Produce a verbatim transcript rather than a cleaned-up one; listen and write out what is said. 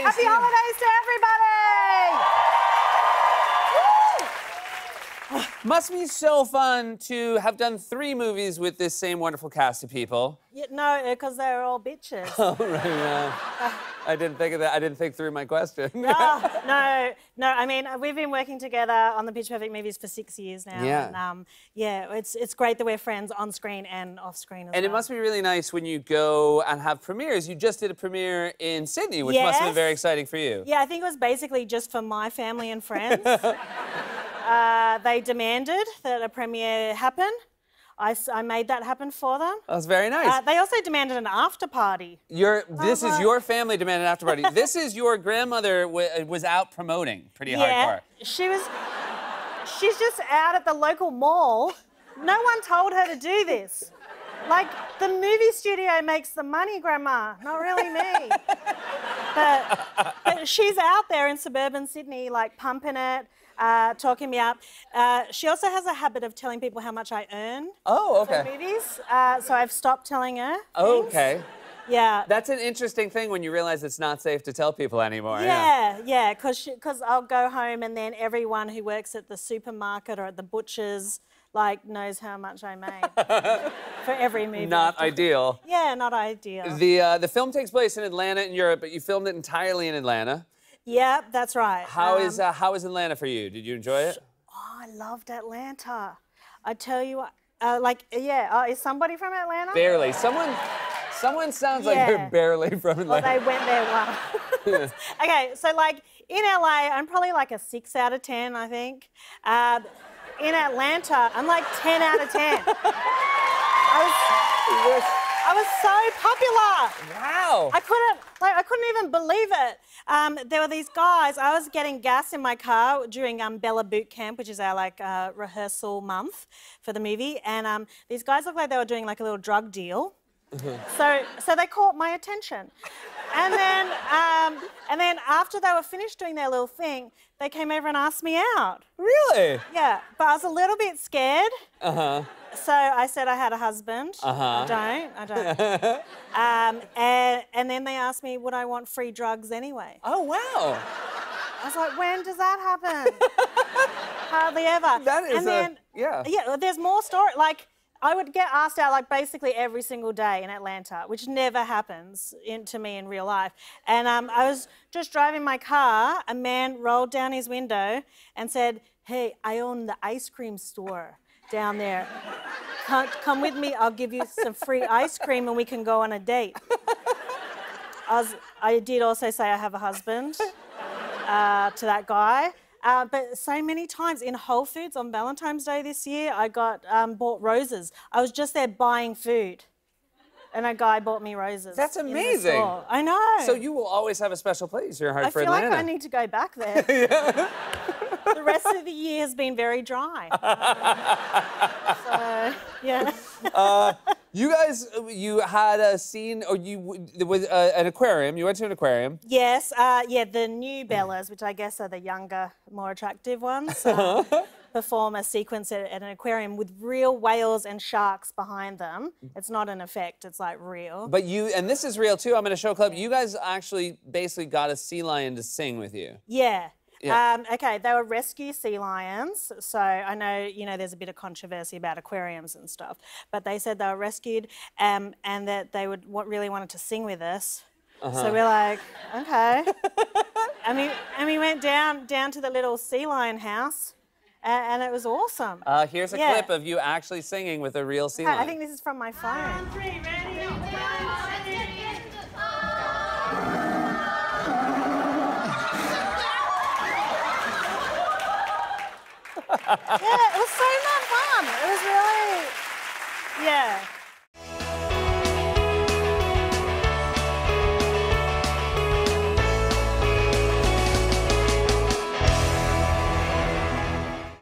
holidays. Happy yeah. holidays to everybody! Woo! Must be so fun to have done three movies with this same wonderful cast of people. Yeah, no, because they're all bitches. Oh, right, yeah. I didn't think of that. I didn't think through my question. no, no, no. I mean, we've been working together on the Pitch Perfect movies for six years now. Yeah. And, um, yeah, it's it's great that we're friends on screen and off screen as well. And it must be really nice when you go and have premieres. You just did a premiere in Sydney, which yes. must have been very exciting for you. Yeah, I think it was basically just for my family and friends. uh, they demanded that a premiere happen. I, I made that happen for them. That was very nice. Uh, they also demanded an after party. Your, this oh, is your family demanded an after party. This is your grandmother w was out promoting pretty yeah, hardcore. She was, she's just out at the local mall. No one told her to do this. Like, the movie studio makes the money, Grandma, not really me. but, but she's out there in suburban Sydney, like, pumping it. Uh, talking me up. Uh, she also has a habit of telling people how much I earn oh, okay. for movies, uh, so I've stopped telling her oh, okay. Yeah. That's an interesting thing when you realize it's not safe to tell people anymore. Yeah, yeah, because yeah, because I'll go home and then everyone who works at the supermarket or at the butcher's like knows how much I made for every movie. Not ideal. Yeah, not ideal. The, uh, the film takes place in Atlanta in Europe, but you filmed it entirely in Atlanta. Yep, that's right. How um, is uh, how is Atlanta for you? Did you enjoy it? Oh, I loved Atlanta. I tell you what, uh, like, yeah, uh, is somebody from Atlanta? Barely. Someone, someone sounds yeah. like they're barely from Atlanta. Well, they went there once. Okay, so like in L A, I'm probably like a six out of ten, I think. Uh, in Atlanta, I'm like ten out of ten. I was. Yes. I was so popular. Wow. I couldn't, like, I couldn't even believe it. Um, there were these guys. I was getting gas in my car during um, Bella Boot Camp, which is our like uh, rehearsal month for the movie, and um, these guys looked like they were doing like a little drug deal. so, so they caught my attention, and then, um, and then after they were finished doing their little thing, they came over and asked me out. Really? Yeah, but I was a little bit scared. Uh huh. So I said I had a husband. Uh huh. I don't. I don't. um, and and then they asked me would I want free drugs anyway. Oh wow. I was like, when does that happen? Hardly ever. That is. And then a, yeah. Yeah. There's more story like. I would get asked out like basically every single day in Atlanta, which never happens in, to me in real life. And um, I was just driving my car, a man rolled down his window and said, hey, I own the ice cream store down there. Come, come with me, I'll give you some free ice cream and we can go on a date. I, was, I did also say I have a husband uh, to that guy. Uh, but so many times in Whole Foods on Valentine's Day this year, I got um, bought roses. I was just there buying food, and a guy bought me roses. That's amazing. I know. So you will always have a special place in your heart I for Atlanta. I feel like I need to go back there. yeah. The rest of the year has been very dry. Um, so yeah. uh, you guys, you had a scene, or you there was uh, an aquarium. You went to an aquarium. Yes. Uh, yeah, the new Bellas, which I guess are the younger, more attractive ones, uh, perform a sequence at, at an aquarium with real whales and sharks behind them. It's not an effect. It's like real. But you, and this is real too. I'm in a show club. You guys actually basically got a sea lion to sing with you. Yeah. Yeah. Um, okay, they were rescue sea lions, so I know, you know, there's a bit of controversy about aquariums and stuff, but they said they were rescued um, and that they would what really wanted to sing with us. Uh-huh. So we're like, okay. and, we, and we went down, down to the little sea lion house, and, and it was awesome. Uh, here's a yeah. clip of you actually singing with a real sea okay, lion. I think this is from my phone. I'm free, ready, ready. yeah, it was so much fun. It was really, yeah.